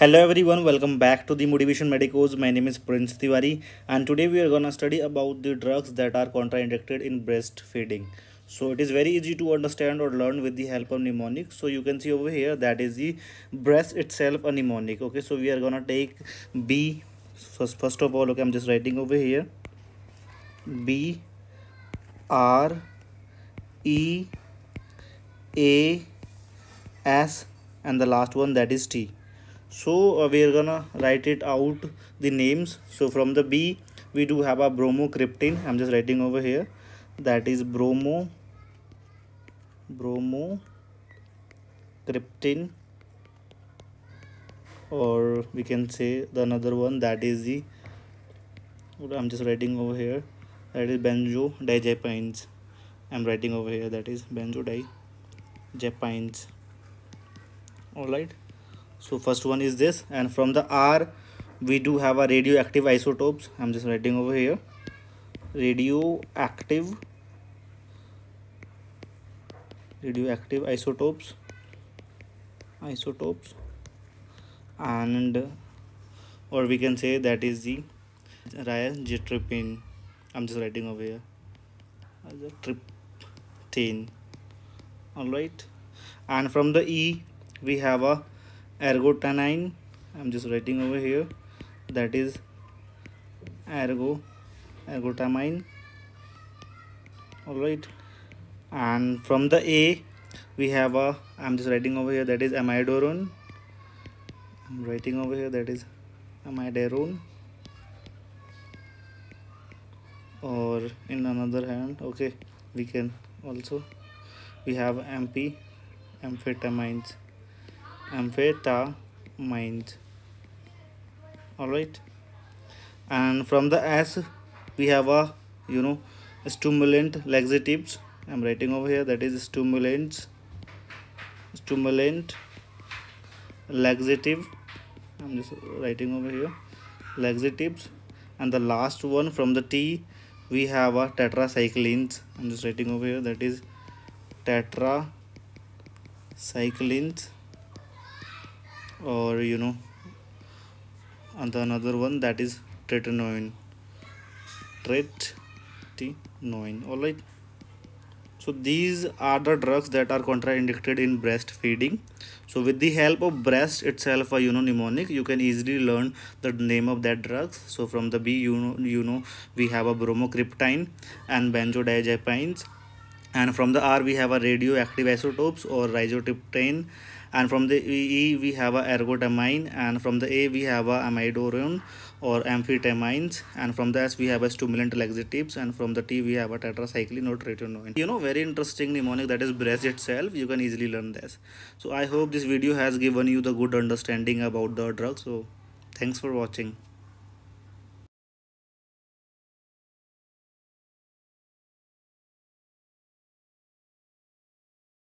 Hello everyone, welcome back to the Motivation Medicos. My name is Prince Tiwari and today we are gonna study about the drugs that are contraindicated in breastfeeding. So it is very easy to understand or learn with the help of mnemonics. So you can see over here that is the breast itself a mnemonic. Okay, so we are gonna take B. First of all, okay, I'm just writing over here B R E A S and the last one that is T. So we are gonna write it out the names. So from the B we do have a bromocriptine. I'm just writing over here that is bromocriptine, or we can say the another one that is the, I'm just writing over here that is benzodiazepines. I'm writing over here that is benzodiazepines. All right. So first one is this, and from the R we do have a radioactive isotopes. I'm just writing over here radioactive isotopes, and or we can say that is the rizatriptan. I'm just writing over here rizatriptan. All right, and from the E we have a ergotamine. I'm just writing over here that is ergotamine. All right, and from the A we have a, I'm just writing over here that is amiodarone. I'm writing over here that is amiodarone, or in another hand, okay, we can also we have amphetamines. All right, and from the S we have a stimulant laxatives. I'm writing over here that is stimulant laxative. I'm just writing over here laxatives, and the last one from the T we have a tetracyclines. I'm just writing over here that is tetracyclines, or and the another one that is tretinoin. All right, so these are the drugs that are contraindicated in breastfeeding. So with the help of breast itself a mnemonic, you can easily learn the name of that drugs. So from the B we have a bromocriptine and benzodiazepines, and from the R we have a radioactive isotopes or rizatriptan, and from the E we have a ergotamine, and from the A we have a amiodarone or amphetamines, and from the S we have a stimulant laxatives, and from the T we have a tetracycline or tretinoin. Very interesting mnemonic that is breast itself. You can easily learn this. So I hope this video has given you the good understanding about the drug. So thanks for watching.